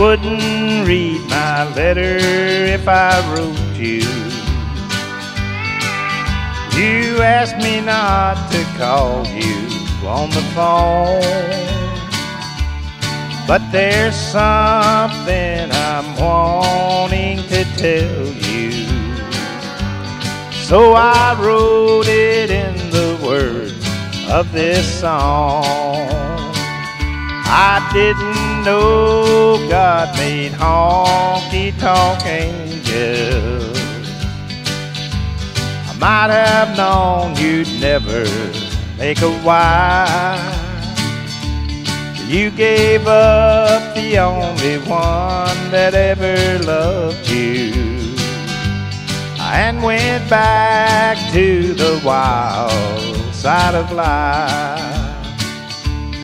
wouldn't read my letter if I wrote you. You asked me not to call you on the phone, but there's something I'm wanting to tell you. So I wrote it in the words of this song. I didn't know God made honky-tonk angels. I might have known you'd never make a wife. You gave up the only one that ever loved you and went back to the wild side of life.